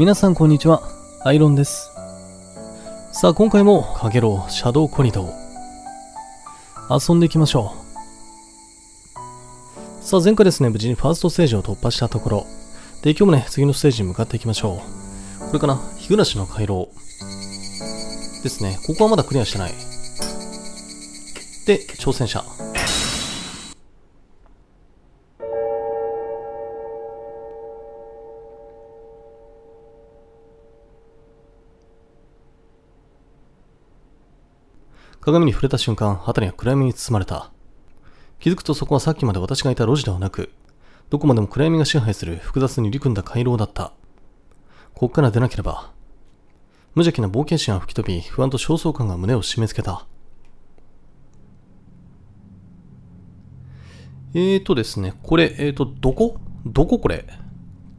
皆さんこんにちは、アイロンです。さあ今回もかげろうシャドウコニドー遊んでいきましょう。さあ前回ですね、無事にファーストステージを突破したところで、今日もね次のステージに向かっていきましょう。これかな、日暮らしの回廊ですね。ここはまだクリアしてないで、挑戦者鏡に触れた瞬間、辺りは暗闇に包まれた。気づくとそこはさっきまで私がいた路地ではなく、どこまでも暗闇が支配する複雑に入り組んだ回廊だった。ここから出なければ。無邪気な冒険心が吹き飛び、不安と焦燥感が胸を締め付けた。ですね、これ、どここれ、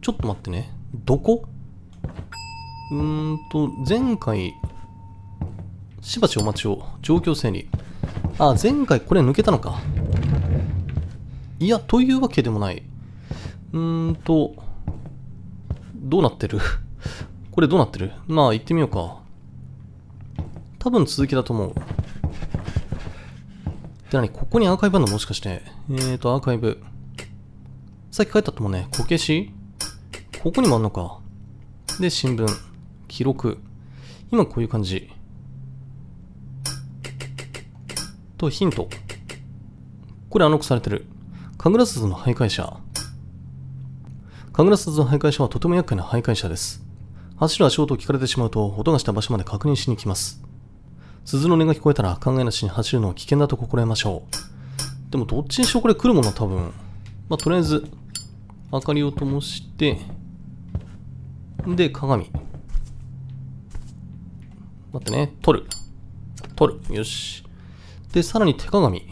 ちょっと待ってね。どこ、前回、しばしお待ちを。状況整理。あ、前回これ抜けたのか。いや、というわけでもない。どうなってるこれどうなってる。まあ、行ってみようか。多分続きだと思う。で、何ここにアーカイブあるの、もしかして。アーカイブ。さっき書いてあったもんね。こけし、ここにもあんのか。で、新聞。記録。今こういう感じ。と、ヒント。これ暗録されてる。神楽鈴の徘徊者。神楽鈴の徘徊者はとても厄介な徘徊者です。走る足音を聞かれてしまうと、音がした場所まで確認しに来ます。鈴の音が聞こえたら考えなしに走るのは危険だと心得ましょう。でもどっちにしろこれ来るもの多分。まあ、とりあえず、明かりを灯して、で、鏡。待ってね。取る。取る。よし。で、さらに手鏡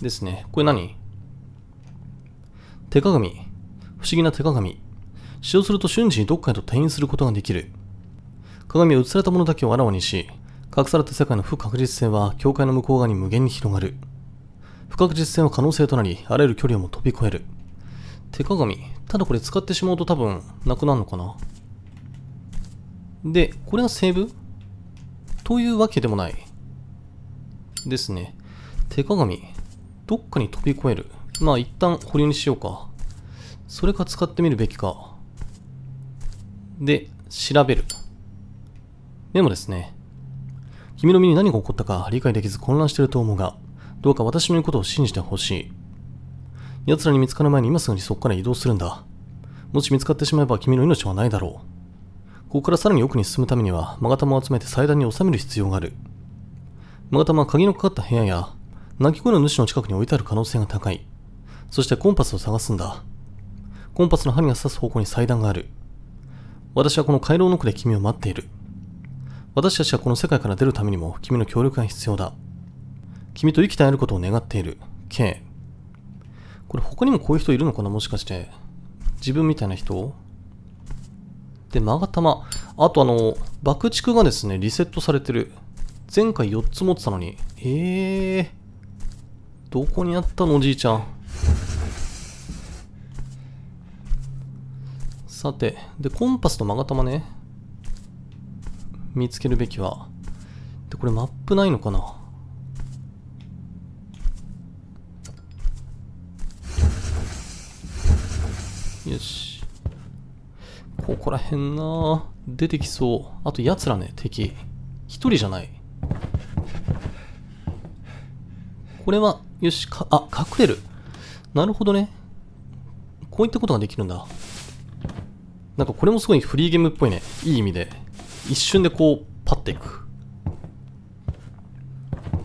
ですね。これ何？手鏡。不思議な手鏡。使用すると瞬時にどっかへと転移することができる。鏡は映されたものだけをあらわにし、隠された世界の不確実性は境界の向こう側に無限に広がる。不確実性は可能性となり、あらゆる距離をも飛び越える。手鏡。ただこれ使ってしまうと多分なくなるのかな。で、これがセーブ？というわけでもない。ですね。手鏡。どっかに飛び越える。まあ一旦保留にしようか。それか使ってみるべきか。で、調べる。メモですね。君の身に何が起こったか理解できず混乱していると思うが、どうか私の言うことを信じてほしい。奴らに見つかる前に今すぐにそこから移動するんだ。もし見つかってしまえば君の命はないだろう。ここからさらに奥に進むためには、勾玉を集めて祭壇に収める必要がある。勾玉は鍵のかかった部屋や、鳴き声の主の近くに置いてある可能性が高い。そしてコンパスを探すんだ。コンパスの針が刺す方向に祭壇がある。私はこの回廊の奥で君を待っている。私たちはこの世界から出るためにも君の協力が必要だ。君と生きて会えることを願っている。K。これ他にもこういう人いるのかな、もしかして。自分みたいな人で、勾玉。あと爆竹がですね、リセットされてる。前回4つ持ってたのに。どこにあったの、おじいちゃん。さて、で、コンパスと勾玉ね。見つけるべきは。で、これマップないのかな。よし。ここらへんな。出てきそう。あと、奴らね、敵。一人じゃない。これは、よし、隠れる。なるほどね。こういったことができるんだ。なんかこれもすごいフリーゲームっぽいね。いい意味で。一瞬でこう、パッていく。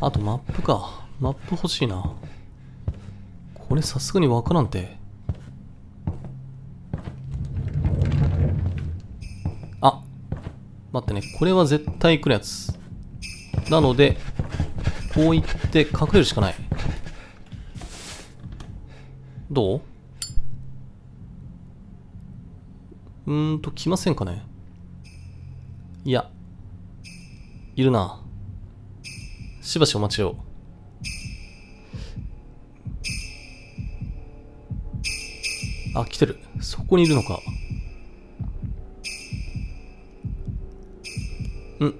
あとマップか。マップ欲しいな。これさすがにわからんて。あ、待ってね。これは絶対来るやつ。なので、こういって隠れるしかない。どう？来ませんかね。いや、いるな。しばしお待ちを。あ、来てる。そこにいるのか。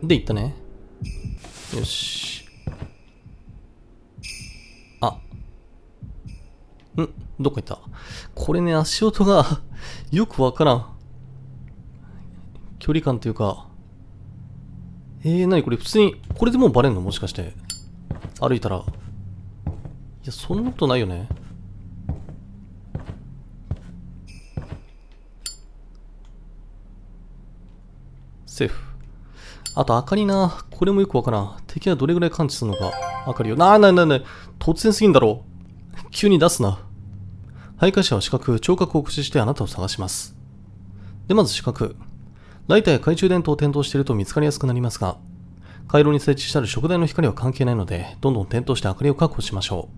で、行ったね。よし。あ。どこ行った？これね、足音が、よくわからん。距離感というか。なにこれ、普通に、これでもうバレんの？もしかして。歩いたら。いや、そんなことないよね。セーフ。あと、明かりな。これもよくわからん。敵はどれぐらい感知するのか。明かりよ。なに。突然すぎんだろう。急に出すな。徘徊者は視覚、聴覚を駆使してあなたを探します。で、まず視覚。ライターや懐中電灯を点灯していると見つかりやすくなりますが、回廊に設置してある食台の光は関係ないので、どんどん点灯して明かりを確保しましょう。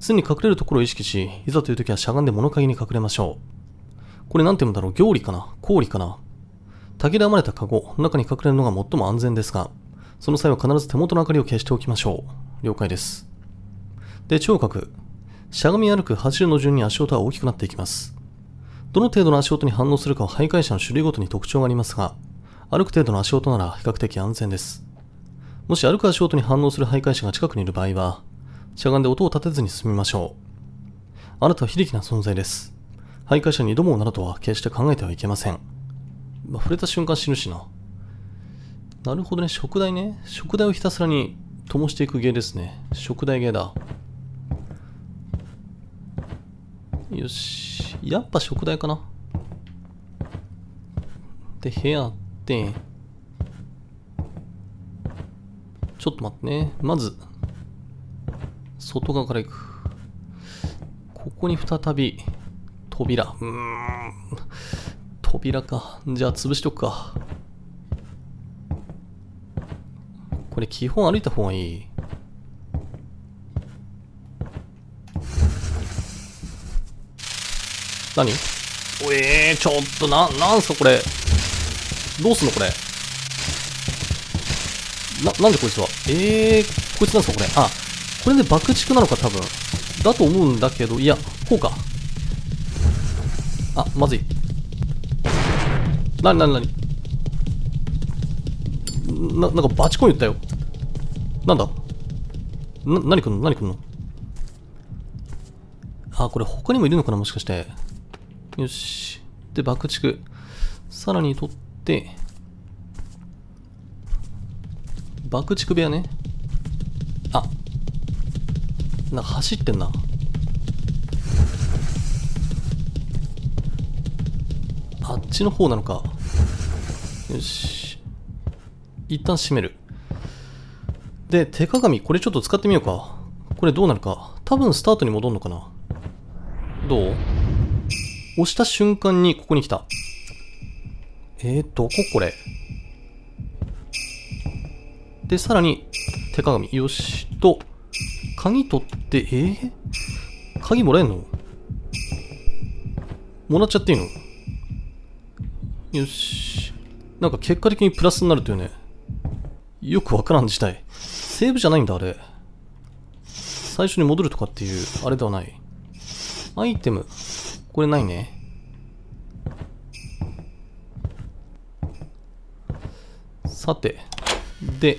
常に隠れるところを意識し、いざという時はしゃがんで物陰に隠れましょう。これなんて言うんだろう、行理かな、行理かな。竹で編まれたカゴ、中に隠れるのが最も安全ですが、その際は必ず手元の明かりを消しておきましょう。了解です。で、聴覚。しゃがみ歩く走るの順に足音は大きくなっていきます。どの程度の足音に反応するかは徘徊者の種類ごとに特徴がありますが、歩く程度の足音なら比較的安全です。もし歩く足音に反応する徘徊者が近くにいる場合は、しゃがんで音を立てずに進みましょう。あなたは非力な存在です。徘徊者に挑もうなどとは決して考えてはいけません。まあ、触れた瞬間死ぬしな。なるほどね、食台ね。食台をひたすらに灯していく芸ですね。食台芸だ。よし。やっぱ食台かな。で、部屋あって。ちょっと待ってね。まず、外側から行く。ここに再び、扉。扉か。じゃあ、潰しとくか。これ、基本歩いた方がいい。何？おえー、ちょっと、なんすかこれ。どうすんのこれ。なんでこいつは。こいつなんすかこれ。あ、これで爆竹なのか多分。だと思うんだけど、いや、こうか。あ、まずい。なんかバチコン言ったよ。なんだ？何くんのあ、これ他にもいるのかなもしかして。よし。で、爆竹。さらに取って、爆竹部屋ね。あ、なんか走ってんな。あっちの方なのか。よし。一旦閉める。で、手鏡。これちょっと使ってみようか。これどうなるか。多分スタートに戻るのかな。どう？押した瞬間にここに来た。どここれ。で、さらに、手鏡。よしと、鍵取って、鍵もらえんの？もらっちゃっていいの？よし。なんか結果的にプラスになるというね。よくわからん事態。セーブじゃないんだ、あれ。最初に戻るとかっていう、あれではない。アイテム。これないね。さて。で、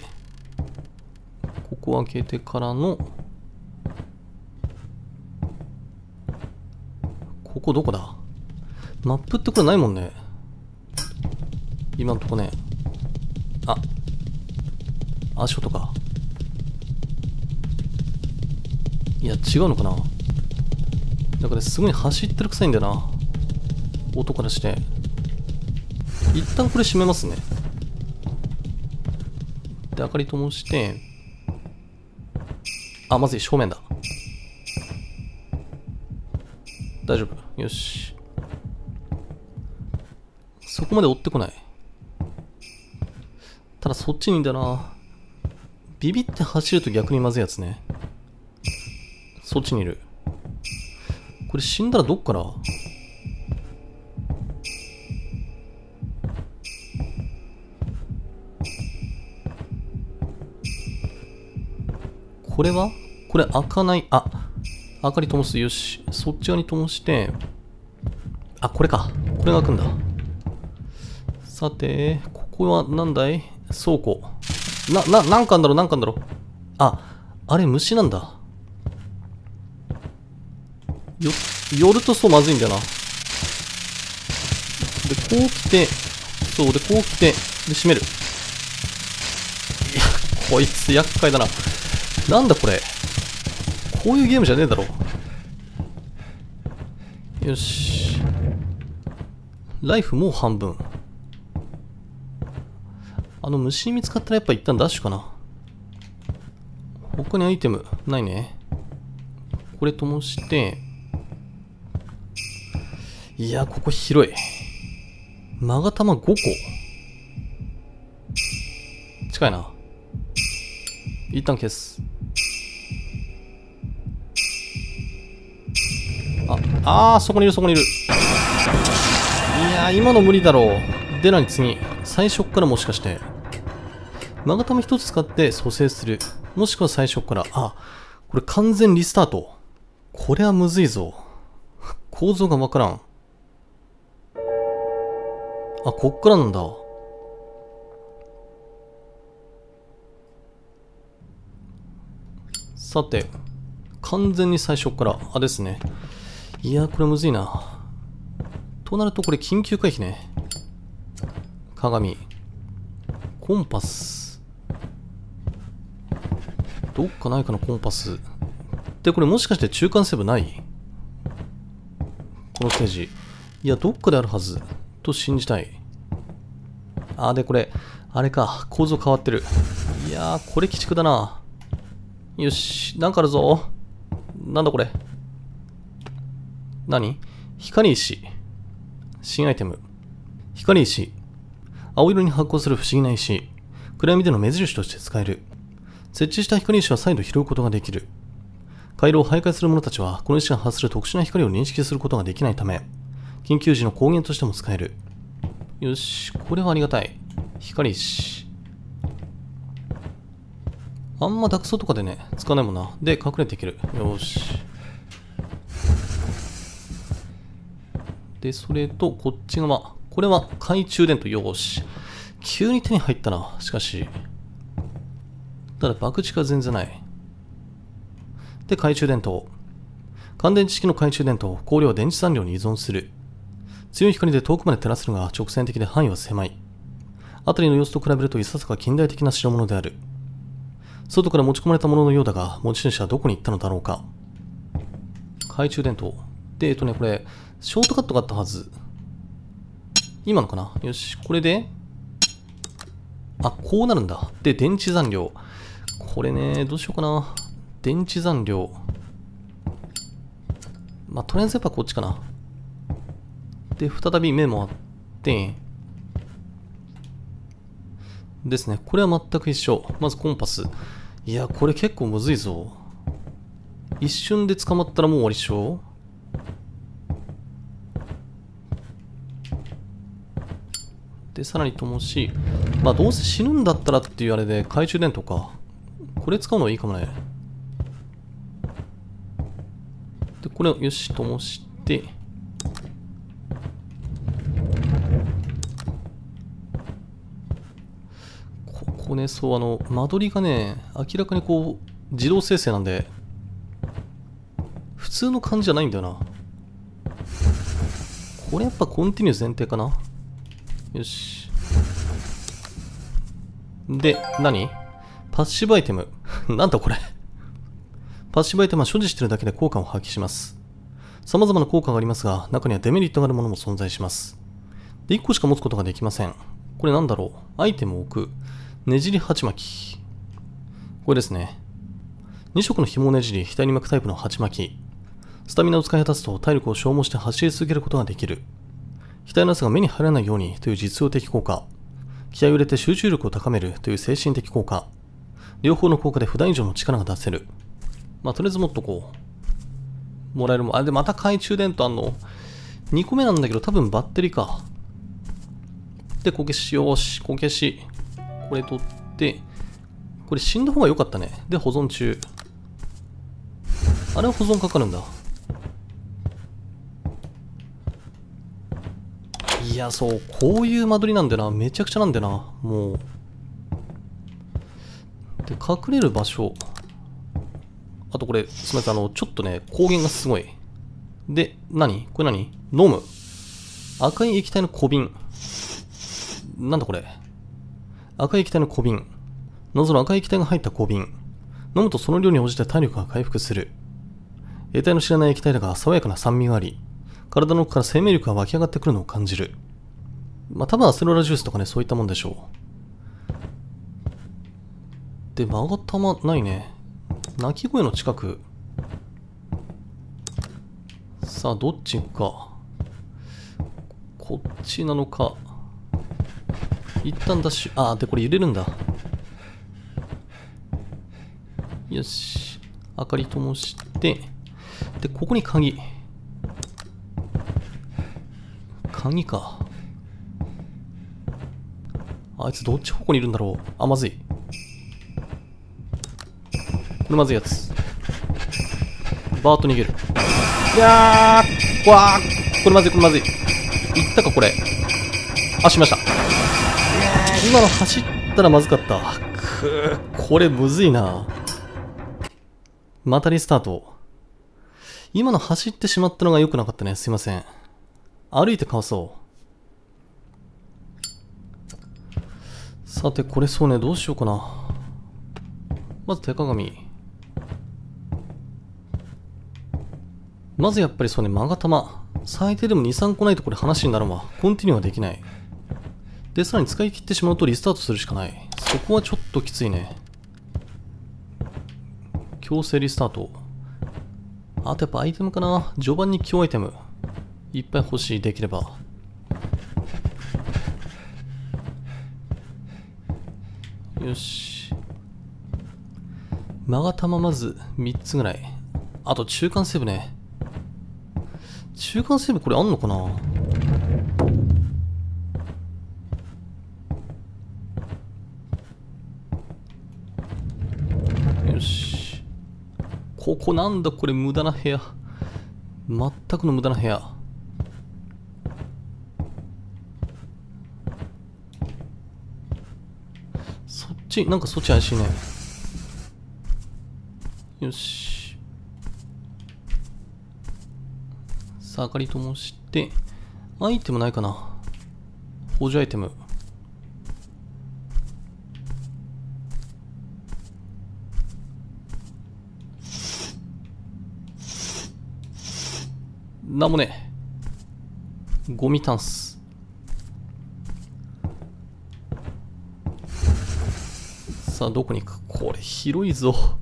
ここを開けてからの、ここどこだ？マップってこれないもんね。今のとこね。あ、足音か。いや、違うのかな？だからすごい走ってるくさいんだよな。音からして。一旦これ閉めますね。で、明かり灯して。あ、まずい、正面だ。大丈夫。よし。そこまで追ってこない。ただそっちにいんだよな。ビビって走ると逆にまずいやつね。そっちにいる。これ死んだらどっから？これは？これ開かない。あ、明かり灯す。よし。そっち側に灯して。あ、これか。これが開くんだ。さて、ここは何だい？倉庫。なんかあんだろう、なんかあんだろう。あ、あれ虫なんだ。寄るとそうまずいんだよな。で、こう来て、そう、で、こう来て、で、閉める。いや、こいつ厄介だな。なんだこれ。こういうゲームじゃねえだろ。よし。ライフもう半分。あの虫見つかったらやっぱ一旦ダッシュかな。他にアイテムないね。これ灯して。いや、ここ広い。マガタマ5個。近いな。一旦消す。ああ、そこにいる、そこにいる。いやー、今の無理だろう。でなに次。最初からもしかして。マガタマ1つ使って蘇生する。もしくは最初から。あ、これ完全リスタート。これはむずいぞ。構造がわからん。あ、こっからなんだ。さて、完全に最初から。あ、ですね。いやー、これむずいな。となると、これ緊急回避ね。鏡。コンパス。どっかないかな、コンパス。で、これもしかして中間セーブない?このステージ。いや、どっかであるはず。と信じたい。あ、で、これ、あれか。構造変わってる。いやー、これ鬼畜だな。よし、なんかあるぞ。なんだこれ。何?光石。新アイテム。光石。青色に発光する不思議な石。暗闇での目印として使える。設置した光石は再度拾うことができる。回廊を徘徊する者たちは、この石が発する特殊な光を認識することができないため、緊急時の光源としても使える。よし、これはありがたい。光石。あんまダクソとかでね、使わないもんな。で、隠れていける。よし。で、それと、こっち側。これは懐中電灯。よし。急に手に入ったな。しかし。ただ、爆竹は全然ない。で、懐中電灯。乾電池式の懐中電灯、光量は電池残量に依存する。強い光で遠くまで照らせるが直線的で範囲は狭い。辺りの様子と比べるといささか近代的な代物である。外から持ち込まれたもののようだが、持ち主はどこに行ったのだろうか。懐中電灯。で、これ、ショートカットがあったはず。今のかな?よし、これで。あ、こうなるんだ。で、電池残量。これね、どうしようかな。電池残量。まあ、とりあえずやっぱこっちかな。で、再び目もあって。ですね。これは全く一緒。まずコンパス。いや、これ結構むずいぞ。一瞬で捕まったらもう終わりっしょ。で、さらに灯し。まあ、どうせ死ぬんだったらっていうあれで、懐中電灯か。これ使うのはいいかもね。で、これをよし、灯して。ここね、そう、間取りがね、明らかにこう、自動生成なんで、普通の感じじゃないんだよな。これやっぱコンティニュー前提かな。よし。で、何?パッシブアイテム。なんだこれ。パッシブアイテムは所持しているだけで効果を発揮します。様々な効果がありますが、中にはデメリットがあるものも存在します。で、1個しか持つことができません。これなんだろう?アイテムを置く。ねじり鉢巻き。これですね。2色の紐をねじり、額に巻くタイプの鉢巻き。スタミナを使い果たすと体力を消耗して走り続けることができる。額の汗が目に入らないようにという実用的効果。気合を入れて集中力を高めるという精神的効果。両方の効果で普段以上の力が出せる。まあ、とりあえず持っとこう。もらえるもん。あ、で、また懐中電灯あんの ?2 個目なんだけど、多分バッテリーか。で、こけし、よし、こけし。これ取って、これ死んだ方が良かったね。で、保存中。あれは保存かかるんだ。いや、そう、こういう間取りなんだよな。めちゃくちゃなんだよな。もう、で、隠れる場所。あとこれ、すみません、ちょっとね、光源がすごい。で、何これ何飲む。赤い液体の小瓶。なんだこれ。赤い液体の小瓶。ノズル赤い液体が入った小瓶。飲むとその量に応じて体力が回復する。得体の知らない液体だが爽やかな酸味があり、体の奥から生命力が湧き上がってくるのを感じる。まあ多分アセロラジュースとかね、そういったもんでしょう。で、まがたまないね。鳴き声の近く。さあ、どっち行くか。こっちなのか。一旦ダッシュ。ああ、で、これ揺れるんだ。よし。明かり灯して。で、ここに鍵。鍵か。あいつどっち方向にいるんだろう。あ、まずい。これまずいやつ。バーッと逃げる。いやー、わー、これまずい、これまずい。いったか、これ。あ、しました。今の走ったらまずかった。くー、これむずいな。またリスタート。今の走ってしまったのが良くなかったね。すいません。歩いてかわそう。さて、これそうね。どうしようかな。まず手鏡。まずやっぱりそうね。まがたま。最低でも2、3個ないとこれ話になるわ。コンティニューはできない。で、さらに使い切ってしまうとリスタートするしかない。そこはちょっときついね。強制リスタート。あとやっぱアイテムかな。序盤に強アイテムいっぱい欲しい。できればよし。まがたままず3つぐらい。あと中間セーブね。中間セーブこれあんのかな。ここなんだこれ。無駄な部屋。全くの無駄な部屋。そっち、なんかそっち怪しいね。よし。さあ、明かり灯して。アイテムないかな。補助アイテム。なんもね。ゴミタンス。さあ、どこに行く。これ広いぞ。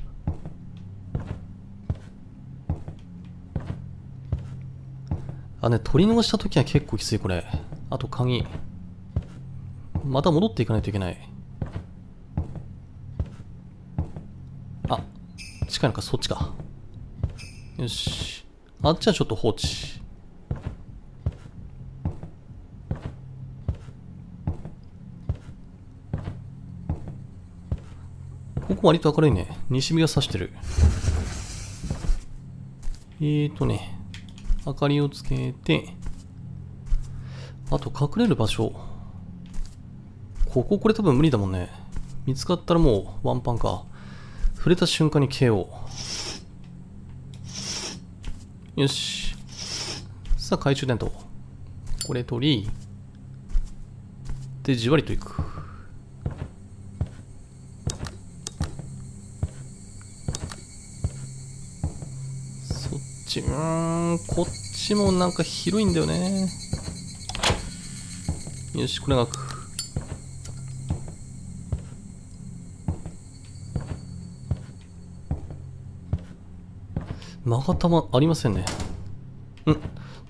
あ、ね、取り逃した時は結構きついこれ。あと鍵。また戻っていかないといけない。あ、近いのか、そっちか。よし。あっちはちょっと放置。ここ割と明るいね。西日が差してる。ね、明かりをつけて、あと隠れる場所。これ多分無理だもんね。見つかったらもうワンパンか。触れた瞬間に KO。よし。さあ、懐中電灯。これ取り。で、じわりといく。そっち、こっちもなんか広いんだよね。よし、これが開く。まがたまありませんね。うん。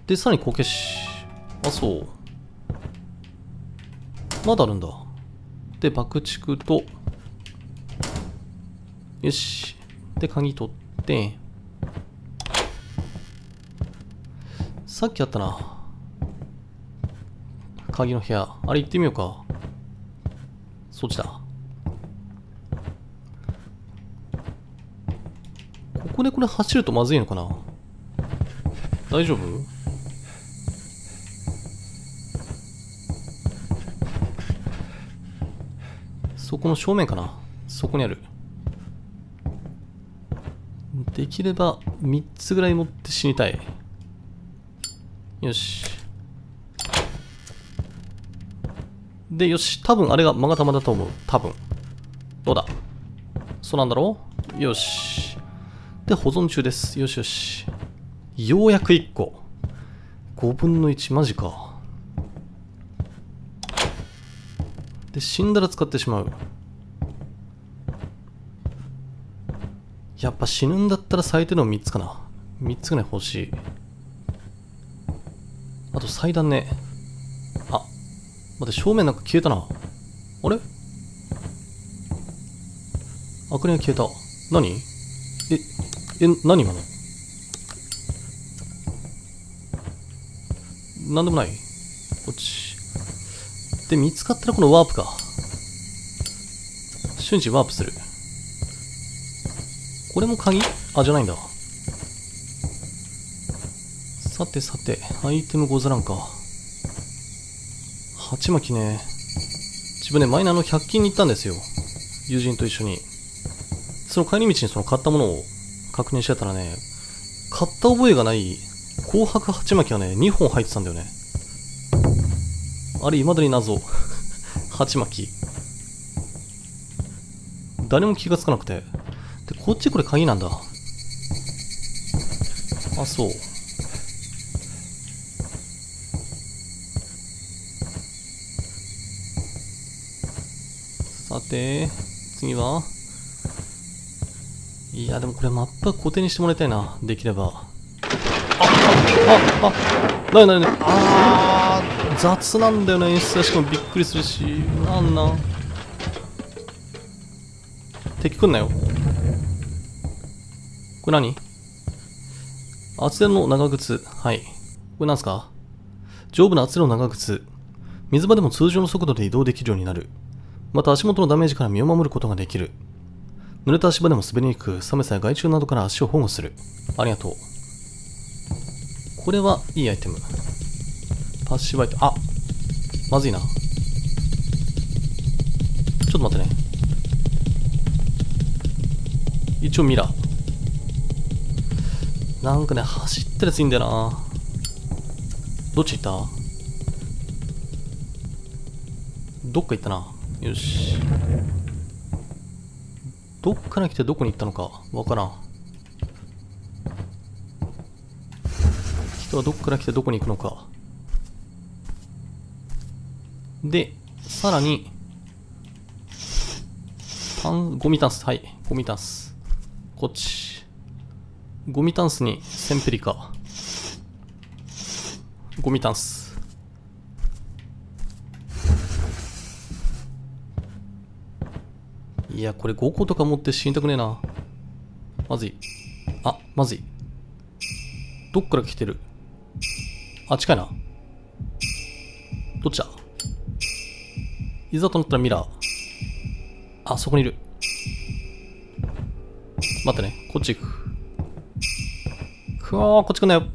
で、さらにこけし。あ、そう。まだあるんだ。で、爆竹と。よし。で、鍵取って。さっきあったな。鍵の部屋。あれ行ってみようか。そっちだ。ここでこれ走るとまずいのかな。大丈夫。そこの正面かな。そこにある。できれば3つぐらい持って死にたい。よし。で、よし。多分あれがマガタマだと思う。多分。どうだ。そうなんだろう。よし。で、保存中です。よしよし。ようやく1個。5分の1、マジか。で、死んだら使ってしまう。やっぱ死ぬんだったら最低の3つかな。3つぐらい欲しい。あと祭壇ね。あ、待って、正面なんか消えたな。あれ？あくねが消えた。何？何今の？なんでもない。こっち。で、見つかったらこのワープか。瞬時ワープする。これも鍵？あ、じゃないんだ。さてさて、アイテムござらんか。鉢巻きね。自分ね、前に100均に行ったんですよ。友人と一緒に。その帰り道にその買ったものを確認してたらね、買った覚えがない紅白鉢巻きがね、2本入ってたんだよね。あれ、未だに謎。鉢巻き。誰も気がつかなくて。こっちこれ鍵なんだ。あ、そう。さて、次は？いや、でもこれマップは固定にしてもらいたいな。できれば。なになになに、あー、雑なんだよね。演出はしかもびっくりするし。なんなん。敵来んなよ。これ何？厚手の長靴。はい。これなんすか？丈夫な厚手の長靴。水場でも通常の速度で移動できるようになる。また足元のダメージから身を守ることができる。濡れた足場でも滑りにくく、寒さや害虫などから足を保護する。ありがとう。これはいいアイテム。パッシブアイテム。あ！まずいな。ちょっと待ってね。一応ミラー。なんかね、走ったやついいんだよな。どっち行った？どっか行ったな。よし。どっから来てどこに行ったのかわからん。人はどっから来てどこに行くのか。で、さらに、ゴミタンス。はい、ゴミタンス。こっち。ゴミタンスにセンペリカ。ゴミタンス。いや、これ5個とか持って死にたくねえな。まずい。あ、まずい。どっから来てる？あ、近いな。どっちだ？いざとなったらミラー。あ、そこにいる。待ってね、こっち行く。こっち来んなよ。こ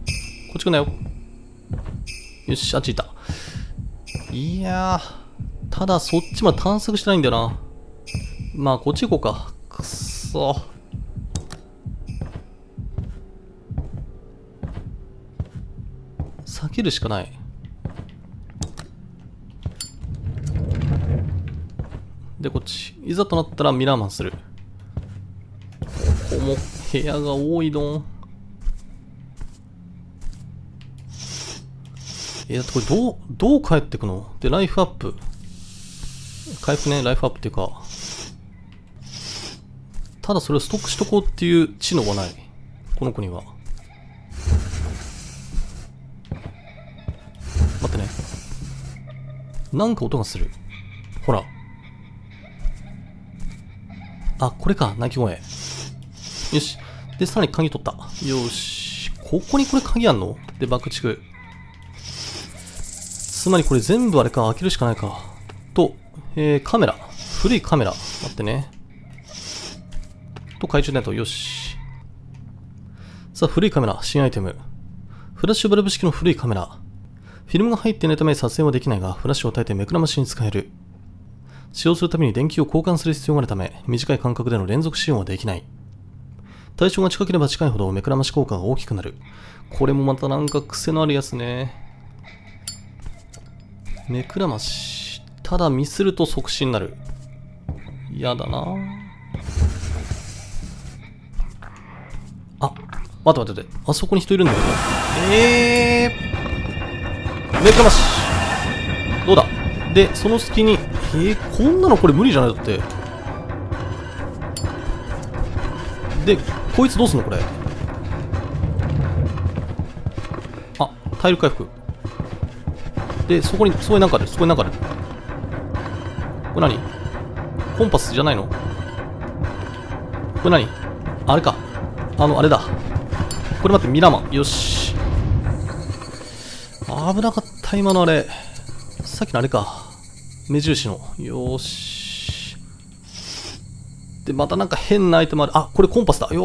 っち来んなよ。よし、あっち行った。いやー、ただそっちまで探索してないんだよな。まあ、こっち行こうか。くっそー。避けるしかない。で、こっち。いざとなったらミラーマンする。ここも部屋が多いどん。だってこれどう帰ってくの？で、ライフアップ。回復ね、ライフアップっていうか。ただそれをストックしとこうっていう知能はない。この子には。待ってね。なんか音がする。ほら。あ、これか、鳴き声。よし。で、さらに鍵取った。よし。ここにこれ鍵あんの？で、爆竹。つまりこれ全部あれか、開けるしかないか。と、カメラ。古いカメラ。待ってね。と、懐中電灯。よし。さあ、古いカメラ。新アイテム。フラッシュバルブ式の古いカメラ。フィルムが入っていないため撮影はできないが、フラッシュを焚いて目くらましに使える。使用するために電球を交換する必要があるため、短い間隔での連続使用はできない。対象が近ければ近いほど目くらまし効果が大きくなる。これもまたなんか癖のあるやつね。目くらまし。ただミスると即死になる。嫌だな。あ、待って待って待って。あそこに人いるんだけど。目くらまし。どうだで、その隙に、こんなのこれ無理じゃないだって。で、こいつどうすんのこれ。あ、体力回復。で、そこに、そこになんかある、そこになんかある。これ何？コンパスじゃないの？これ何？あれか。あれだ。これ待って、ミラーマン。よし。危なかった、今のあれ。さっきのあれか。目印の。よーし。で、またなんか変なアイテムある。あ、これコンパスだ。よ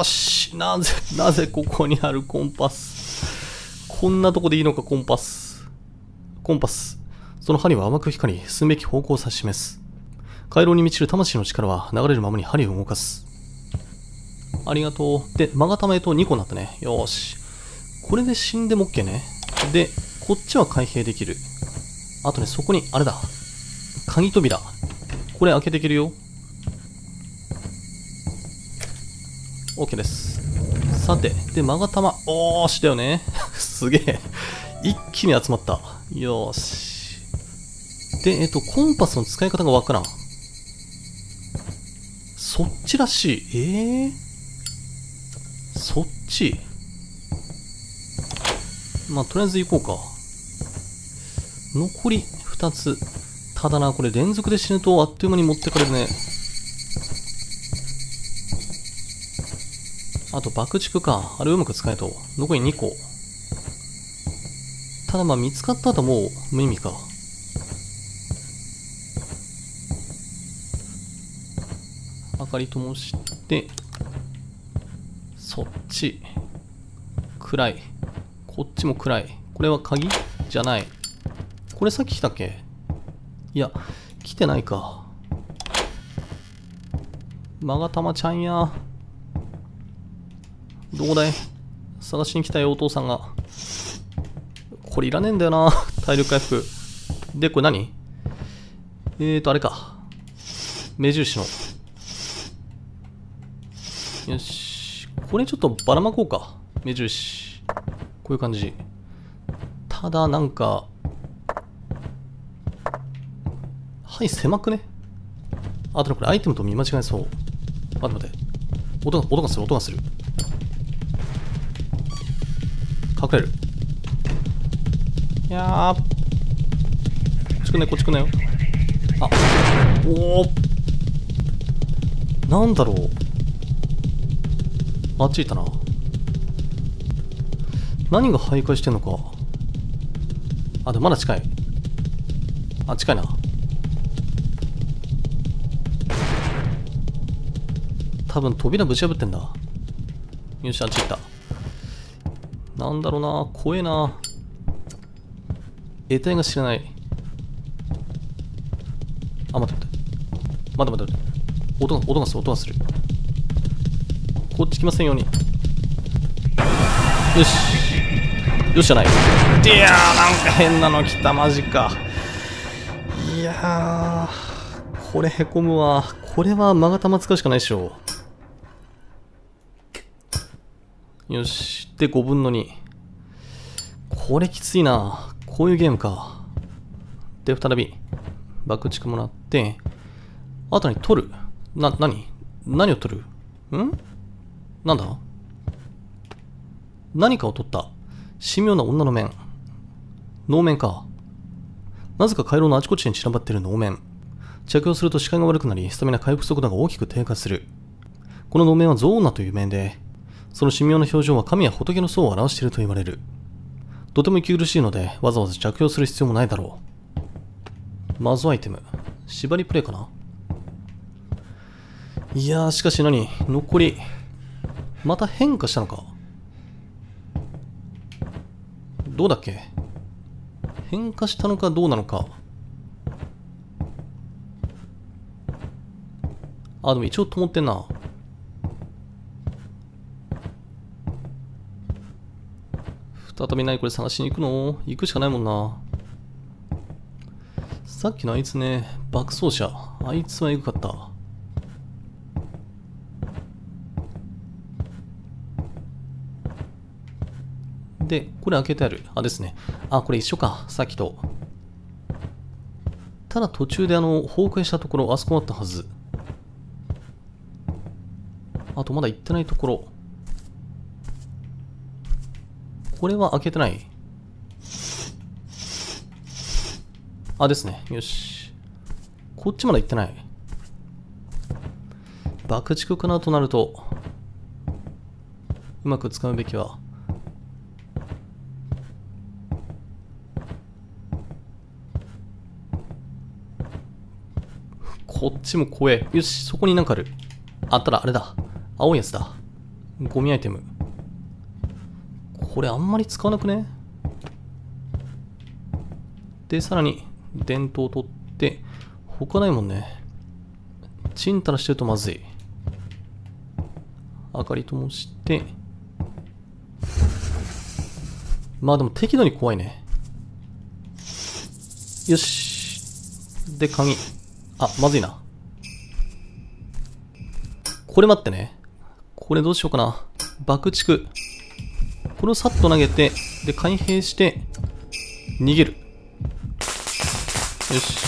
ーし。なぜここにあるコンパス。こんなとこでいいのか、コンパス。コンパス。その針は甘く光り、進むべき方向を指し示す。回廊に満ちる魂の力は流れるままに針を動かす。ありがとう。で、勾玉へと2個になったね。よーし。これで死んでも OK ね。で、こっちは開閉できる。あとね、そこに、あれだ。鍵扉。これ開けていけるよ。OK です。さて、で、勾玉。おーしだよね。すげえ。一気に集まった。よーし。で、コンパスの使い方がわからん。そっちらしい。そっち。まあ、とりあえず行こうか。残り2つ。ただな、これ連続で死ぬとあっという間に持ってかれるね。あと爆竹か。あれうまく使えと。残り2個。ただまあ見つかった後はもう無意味か。明かり灯して、そっち。暗い。こっちも暗い。これは鍵じゃない。これさっき来たっけ？いや、来てないか。勾玉ちゃんや。どこだい？探しに来たよ、お父さんが。これいらねえんだよな。体力回復。で、これ何？あれか。目印の。よし。これちょっとばらまこうか。目印。こういう感じ。ただ、なんか、はい、狭くね。あとね、これアイテムと見間違えそう。待って。音がする。隠れる。いやー。こっち来んなよ、こっち来んなよ。あ、おお。なんだろう。あっち行ったな。何が徘徊してんのか。あ、でもまだ近い。あ、近いな。多分扉ぶち破ってんだ。よし、あっち行った。なんだろうな、怖えな。得体が知らない。あ、待って。音がする。こっち来ませんように。よし。よしじゃない。いやー、なんか変なの来た、マジか。いやー、これへこむわ。これは勾玉使うしかないでしょ。よし。で、5分の2。これきついな。こういうゲームか。で、再び、爆竹もらって、あとに取る。何を取る？なんだ？何かを取った。神妙な女の面。能面か。なぜか回廊のあちこちに散らばっている能面。着用すると視界が悪くなり、スタミナ回復速度が大きく低下する。この能面はゾーナという面で、その神妙な表情は神や仏の層を表していると言われる。とても息苦しいので、わざわざ着用する必要もないだろう。マゾアイテム。縛りプレイかな？いやー、しかし何？残り。また変化したのか。どうだっけ？変化したのかどうなのか。あ、でも一応灯ってんな。再び何これ探しに行くの？行くしかないもんな。さっきのあいつね、爆走車。あいつはエグかった。で、これ開けてある。あ、ですね。あ、これ一緒か。さっきと。ただ途中で崩壊したところ、あそこあったはず。あとまだ行ってないところ。これは開けてない。あ、ですね。よし。こっちまだ行ってない。爆竹かなとなると、うまく使うべきは。こっちも怖え。よし、そこになんかある。あったらあれだ。青いやつだ。ゴミアイテム。これあんまり使わなくね？で、さらに、電灯を取って、他ないもんね。チンタラしてるとまずい。明かり灯して。まあでも適度に怖いね。よし。で、鍵。あ、まずいな。これ待ってね。これどうしようかな。爆竹。これをさっと投げて、で、開閉して、逃げる。よし。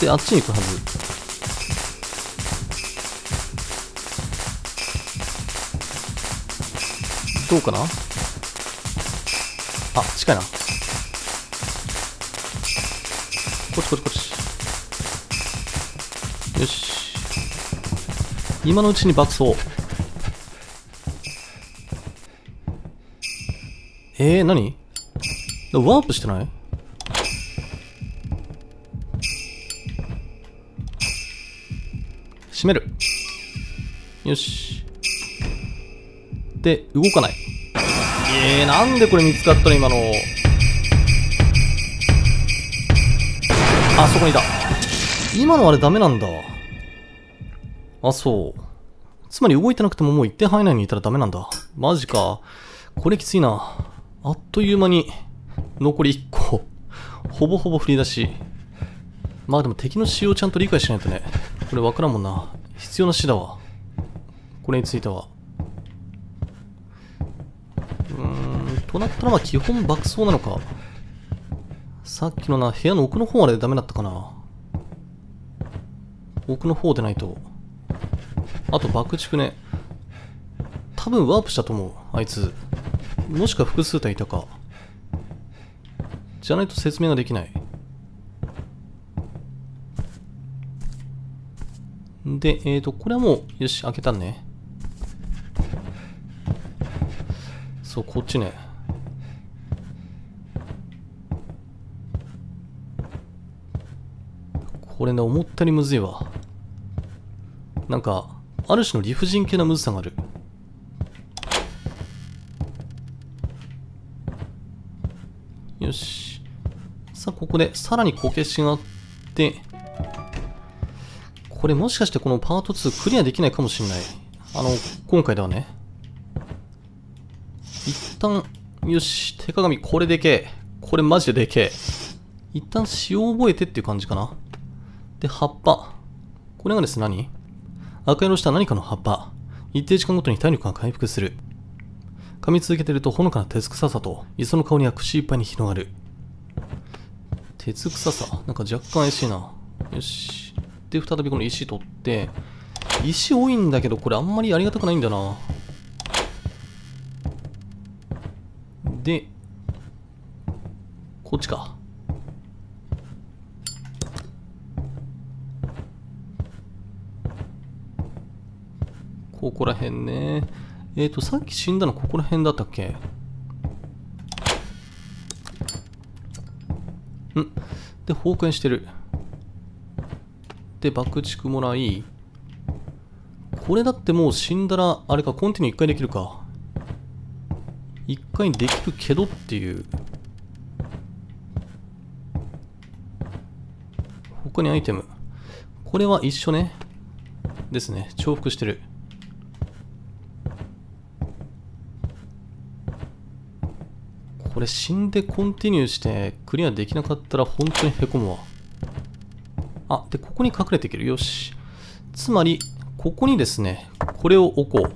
で、あっちに行くはず。どうかな？あ、近いな。こっちこっちこっち。よし。今のうちに爆走。何？ワープしてない？閉める。よし。で、動かない。なんでこれ見つかったの今の。あ、そこにいた。今のあれダメなんだ。あ、そう。つまり動いてなくてももう一定範囲内にいたらダメなんだ。マジか。これきついな。あっという間に、残り1個。ほぼほぼ振り出し。まあでも敵の仕様をちゃんと理解しないとね。これわからんもんな。必要な死だわ。これについては。となったらまあ基本爆走なのか。さっきのな、部屋の奥の方あれダメだったかな。奥の方でないと。あと爆竹ね。多分ワープしたと思う。あいつ。もしくは複数体いたか。じゃないと説明ができない。で、これはもう、よし、開けたね。そう、こっちね。これね、思ったよりむずいわ。なんか、ある種の理不尽系なムズさがある。よし。さあ、ここでさらにこけしがあって、これもしかしてこのパート2クリアできないかもしれない。今回ではね。一旦、よし、手鏡、これでけえ。これマジででけえ。一旦詩を覚えてっていう感じかな。で、葉っぱ。これがですね、何？赤色した何かの葉っぱ。一定時間ごとに体力が回復する。噛み続けているとほのかな鉄臭さと、磯の香りが口いっぱいに広がる。鉄臭さ。なんか若干怪しいな。よし。で、再びこの石取って。石多いんだけど、これあんまりありがたくないんだな。で、こっちか。ここら辺ね。さっき死んだのここら辺だったっけ？で、崩壊してる。で、爆竹もらい。これだってもう死んだら、あれか、コンティニュー1回できるか。1回できるけどっていう。他にアイテム。これは一緒ね。ですね。重複してる。これ死んでコンティニューしてクリアできなかったら本当にへこむわ。あ、で、ここに隠れていける。よし。つまり、ここにですね、これを置こう。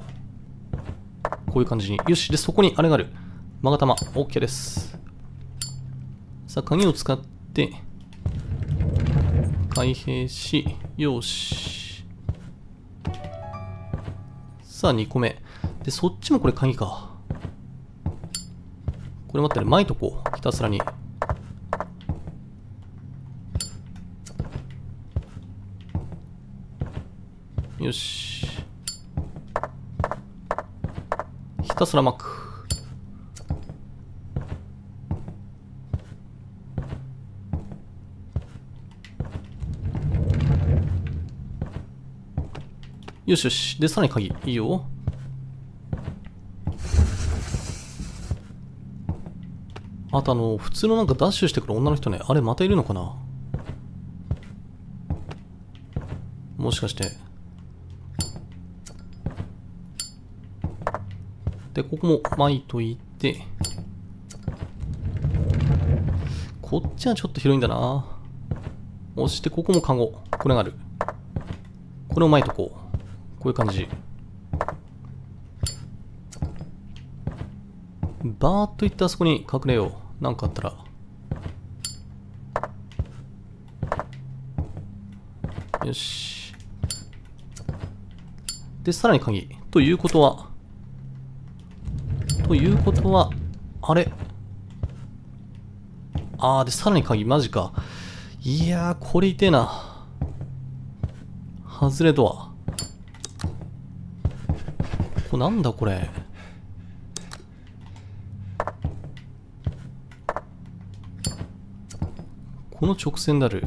こういう感じに。よし。で、そこにあれがある。マガタマ。OK です。さあ、鍵を使って、開閉し、よし。さあ、2個目。で、そっちもこれ鍵か。これ待ってね、巻いとこう。ひたすらに。よし。ひたすら巻く。よしよし。で、さらに鍵。いいよ。あと普通のなんかダッシュしてくる女の人ね。あれ、またいるのかな？もしかして。で、ここも巻いといて。こっちはちょっと広いんだな。押して、ここもカゴ。これがある。これを巻いとこう。こういう感じ。バーッといってあそこに隠れよう。なんかあったら。よし。で、さらに鍵。ということは、あれ？あー、で、さらに鍵。マジか。いやー、これ痛えな。外れドア。ここなんだこれ。この直線である。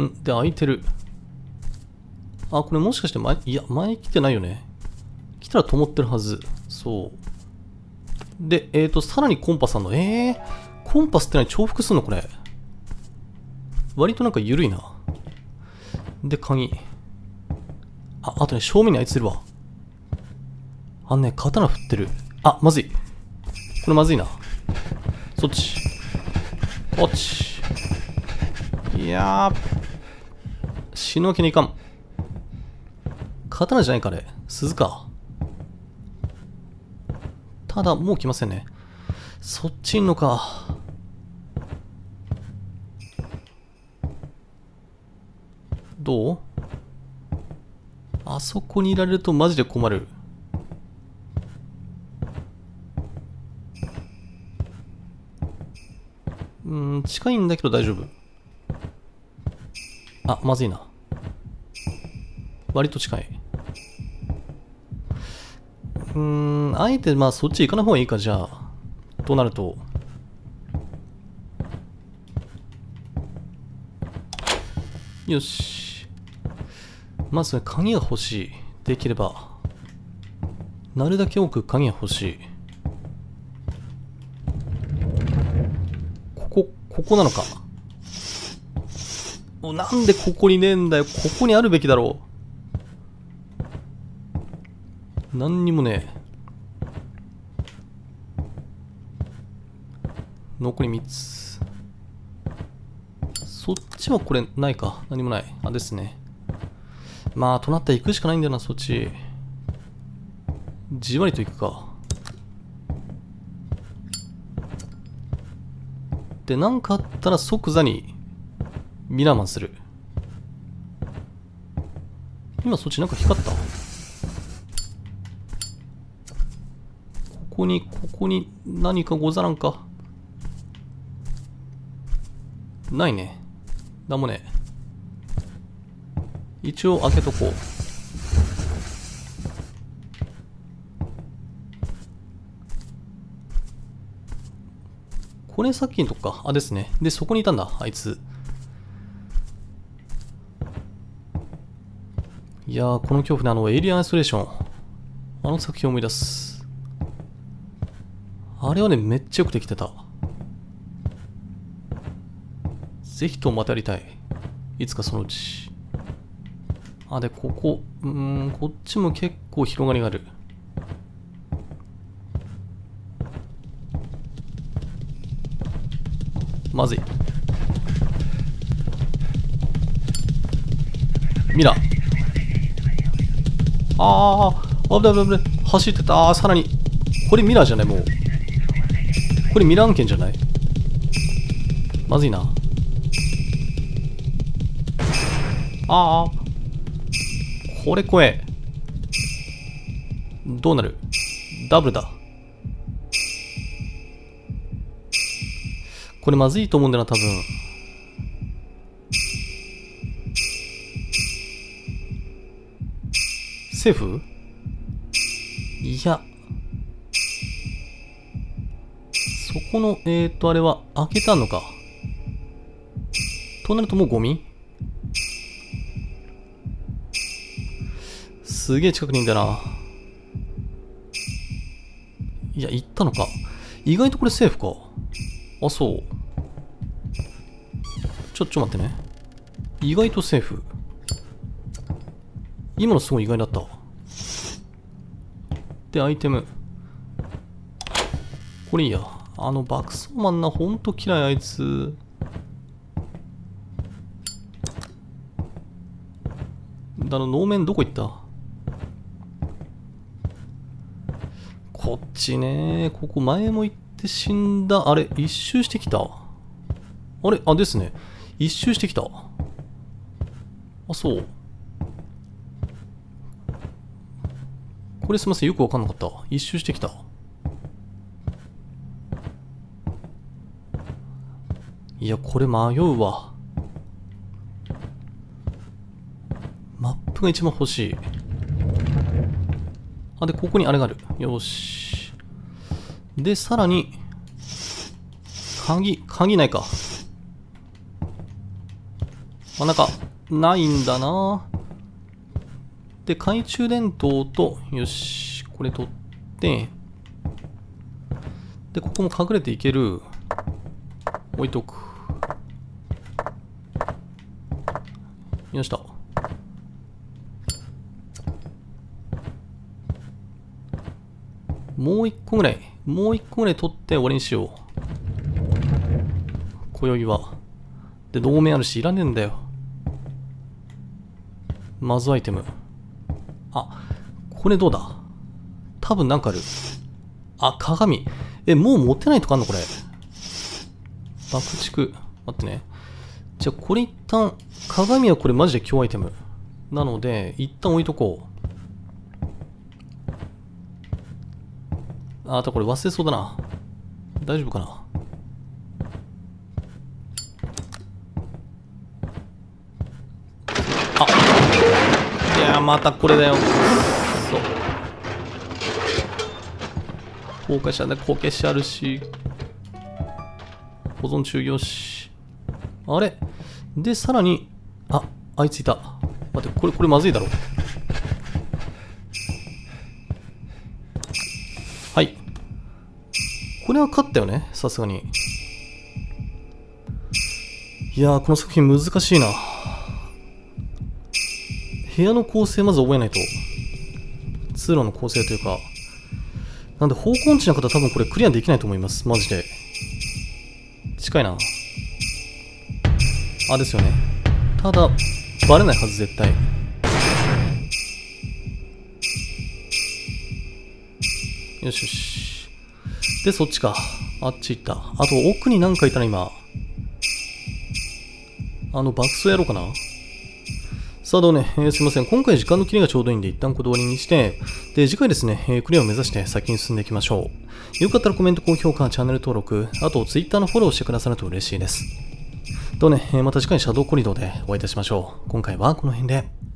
んで、開いてる。あ、これもしかして前、いや、前来てないよね。来たら灯ってるはず。そう。で、さらにコンパスあんの。コンパスって何？重複するのこれ。割となんか緩いな。で、鍵。あ、あとね、正面にあいついるわ。あんね、刀振ってる。あ、まずい。これまずいな。そっち。こっち。いやー。死ぬわけにいかん。刀じゃないか、あれ。鈴か。ただ、もう来ませんね。そっちいんのか。どう？あそこにいられるとマジで困る。近いんだけど大丈夫。あ、まずいな。割と近い。あえて、まあ、そっち行かない方がいいか、じゃあ。となると。よし。まず、鍵が欲しい。できれば。なるだけ多く鍵が欲しい。ここなのか。なんでここにねえんだよ。ここにあるべきだろう。何にもねえ。残り3つ。そっちはこれないか。何もない。あ、ですね。まあ、となったら行くしかないんだよな、そっち。じわりと行くか。で、なんかあったら即座にミラーマンする。今そっちなんか光った。ここに何かござらんか。ないね。なんもね。一応開けとこう。これさっきのとこか。あ、ですね。で、そこにいたんだ、あいつ。いやー、この恐怖ね、エイリアンアイソレーション。あの作品を思い出す。あれはね、めっちゃよくできてた。ぜひともまたやりたい。いつかそのうち。あ、で、ここ。こっちも結構広がりがある。まずい。ミラー。ああ、危ない危ない危ない。走ってた。ああ、さらに。これミラーじゃない、もう。これミラー案件じゃない。まずいな。ああ。これ怖え。どうなる？ダブルだ。これまずいと思うんだよな、多分。セーフ？いや。そこの、あれは開けたのか。となるともうゴミ？すげえ近くにいるんだよな。いや、行ったのか。意外とこれセーフか。あ、そう。ちょ待ってね。意外とセーフ。今のすごい意外だった。で、アイテム。これいいや。爆走マンな、ほんと嫌い、あいつ。能面どこ行った？こっちね。ここ前も行って死んだ。あれ、一周してきた。あれ、あ、ですね。一周してきた。あ、そう。これすみません。よくわかんなかった。一周してきた。いや、これ迷うわ。マップが一番欲しい。あ、で、ここにあれがある。よし。で、さらに、鍵ないか。あ、なんか、ないんだな。で、懐中電灯と、よし、これ取って、で、ここも隠れていける。置いとく。よしと。もう一個ぐらい取って終わりにしよう。今宵は。で、同盟あるし、いらねえんだよ。まずアイテム。あ、これどうだ？多分なんかある。あ、鏡。え、もう持ってないとかあんのこれ。爆竹。待ってね。じゃあ、これ一旦、鏡はこれマジで強アイテム。なので、一旦置いとこう。あとこれ忘れそうだな。大丈夫かな。あ、いやー、またこれだよ。そう。後継者あるし。保存中よし。あれで、さらに、あ、あいついた。待って、これまずいだろ。はい。これは勝ったよね、さすがに。いやー、この作品難しいな。部屋の構成まず覚えないと。通路の構成というか。なんで方向音痴な方は多分これクリアできないと思います。マジで。近いな。あ、ですよね。ただ、バレないはず、絶対。よしよし。で、そっちか。あっち行った。あと、奥に何かいたな、今。爆走やろうかな。さあ、どうね。すいません。今回時間の切れがちょうどいいんで、一旦これで終わりにして、で、次回ですね、クリアを目指して先に進んでいきましょう。よかったらコメント、高評価、チャンネル登録、あと、Twitter のフォローしてくださると嬉しいです。どうね。また次回シャドウコリドーでお会いいたしましょう。今回はこの辺で。